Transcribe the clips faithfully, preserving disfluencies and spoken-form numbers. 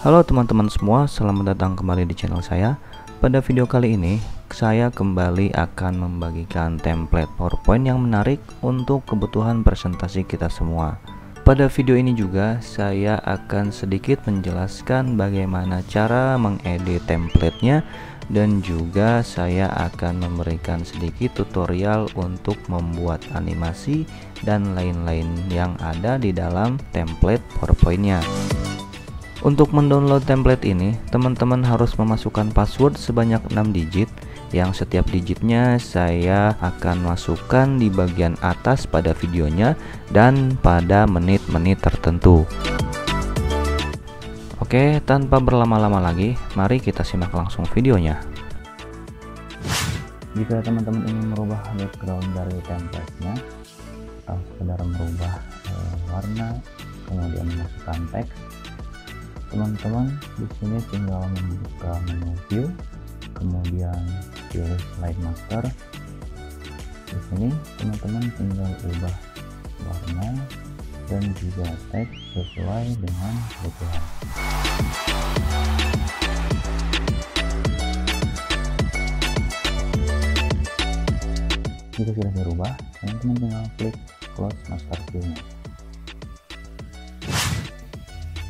Halo teman-teman semua, selamat datang kembali di channel saya. Pada video kali ini, saya kembali akan membagikan template PowerPoint yang menarik untuk kebutuhan presentasi kita semua. Pada video ini juga, saya akan sedikit menjelaskan bagaimana cara mengedit template-nya, dan juga saya akan memberikan sedikit tutorial untuk membuat animasi dan lain-lain yang ada di dalam template PowerPoint-nya. Untuk mendownload template ini, teman-teman harus memasukkan password sebanyak enam digit, yang setiap digitnya saya akan masukkan di bagian atas pada videonya dan pada menit-menit tertentu. Oke, tanpa berlama-lama lagi, mari kita simak langsung videonya. Jika teman-teman ingin merubah background dari template-nya, atau sekedar merubah eh, warna, kemudian memasukkan teks, teman-teman di sini tinggal membuka menu view, kemudian pilih slide master. Di sini teman-teman tinggal ubah warna dan juga teks sesuai dengan kebutuhan. Jika sudah dirubah, teman-teman tinggal klik close master view-nya.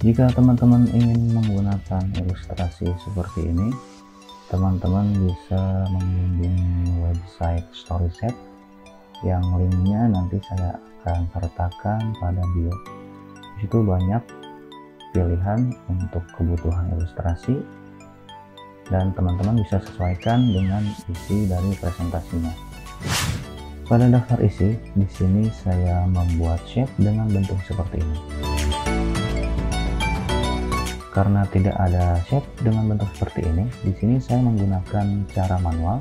Jika teman-teman ingin menggunakan ilustrasi seperti ini, teman-teman bisa mengunjungi website Storyset yang linknya nanti saya akan sertakan pada bio. Di situ banyak pilihan untuk kebutuhan ilustrasi dan teman-teman bisa sesuaikan dengan isi dari presentasinya. Pada daftar isi, di sini saya membuat shape dengan bentuk seperti ini. Karena tidak ada shape dengan bentuk seperti ini, di sini saya menggunakan cara manual.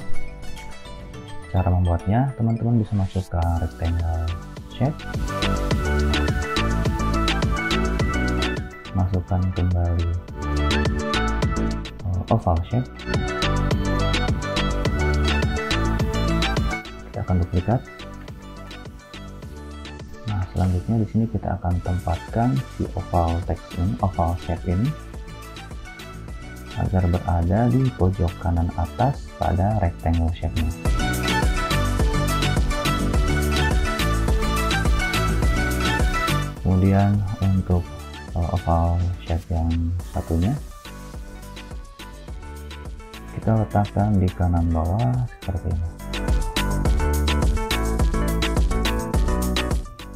Cara membuatnya, teman-teman bisa masuk ke rectangle shape, masukkan kembali oval shape, kita akan duplikat. Nah, selanjutnya di sini kita akan tempatkan si oval text ini, oval shape ini, agar berada di pojok kanan atas pada rectangle shape-nya. Kemudian untuk oval shape yang satunya, kita letakkan di kanan bawah seperti ini.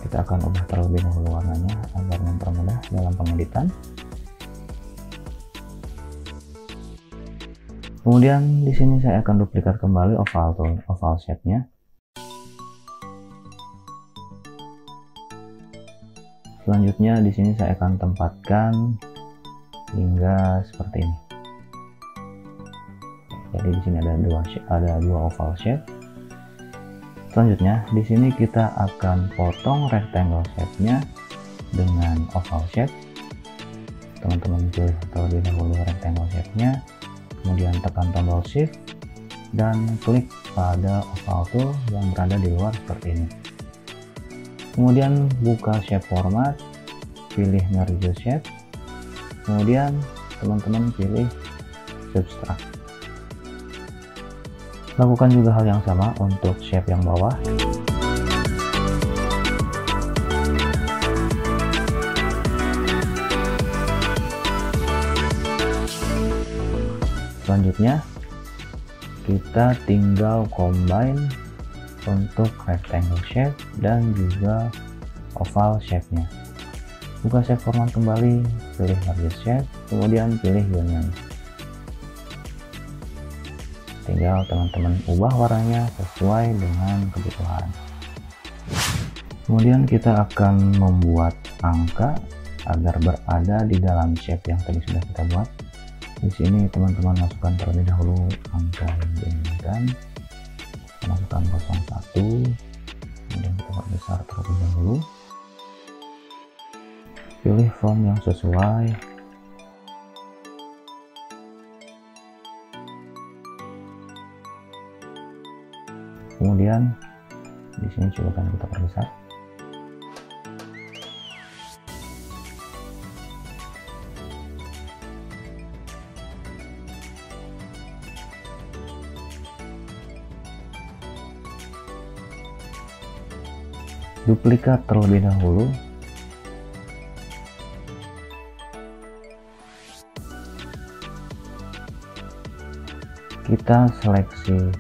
Kita akan ubah terlebih dahulu warnanya agar mempermudah dalam pengeditan. Kemudian di sini saya akan duplikat kembali oval tool, oval shape-nya. Selanjutnya di sini saya akan tempatkan hingga seperti ini. Jadi di sini ada dua ada dua oval shape. Selanjutnya, di sini kita akan potong rectangle shape-nya dengan oval shape. Teman-teman pilih terlebih dahulu rectangle shape-nya, kemudian tekan tombol shift dan klik pada oval tool yang berada di luar seperti ini. Kemudian buka shape format, pilih merge shape, kemudian teman-teman pilih subtract. Lakukan juga hal yang sama untuk shape yang bawah. Selanjutnya, kita tinggal combine untuk rectangle shape dan juga oval shape-nya. Buka shape format kembali, pilih merge shape, kemudian pilih union. Tinggal teman-teman ubah warnanya sesuai dengan kebutuhan. Kemudian kita akan membuat angka agar berada di dalam shape yang tadi sudah kita buat. Di sini teman-teman masukkan terlebih dahulu angka yang diinginkan. Masukkan nol satu, kemudian kita perbesar terlebih dahulu. Pilih form yang sesuai. Kemudian di sini coba kita perbesar. duplikat terlebih dahulu. Kita seleksi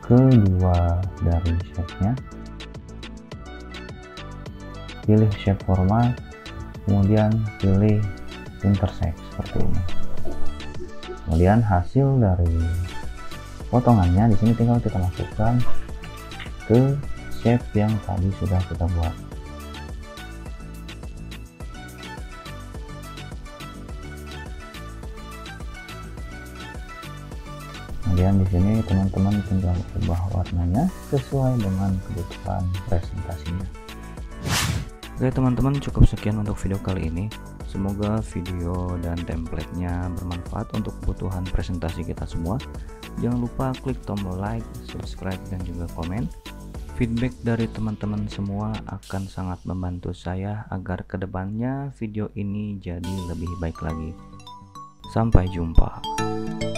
kedua dari shape-nya, pilih shape formal, kemudian pilih intersect seperti ini. Kemudian hasil dari potongannya di sini tinggal kita masukkan ke shape yang tadi sudah kita buat. Kemudian di sini teman-teman tinggal ubah warnanya sesuai dengan kebutuhan presentasinya. Oke teman-teman, cukup sekian untuk video kali ini. Semoga video dan template-nya bermanfaat untuk kebutuhan presentasi kita semua. Jangan lupa klik tombol like, subscribe, dan juga komen. Feedback dari teman-teman semua akan sangat membantu saya agar kedepannya video ini jadi lebih baik lagi. Sampai jumpa.